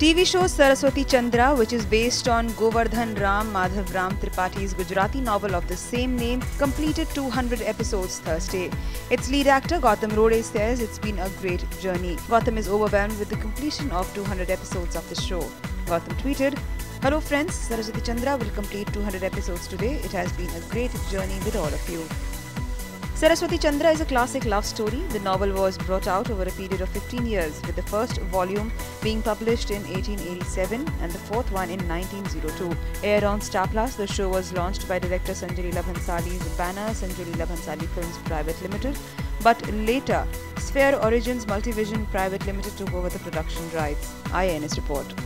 TV show Saraswati Chandra, which is based on Govardhan Ram Madhav Ram Tripathi Gujarati novel of the same name, completed 200 episodes Thursday. Its lead actor Gautam Rode says it's been a great journey. Gautam is overwhelmed with the completion of 200 episodes of the show. Gautam tweeted, "Hello friends, Saraswati Chandra will complete 200 episodes today. It has been a great journey with all of you." Saraswati Chandra is a classic love story. The novel was brought out over a period of 15 years, with the first volume being published in 1887 and the fourth one in 1902. Aired on Star Plus, the show was launched by director Sanjay Leela Bhansali's banner, Sanjay Leela Bhansali Films Private Limited. But later, Sphere Origins Multivision Private Limited took over the production rights. IANS report.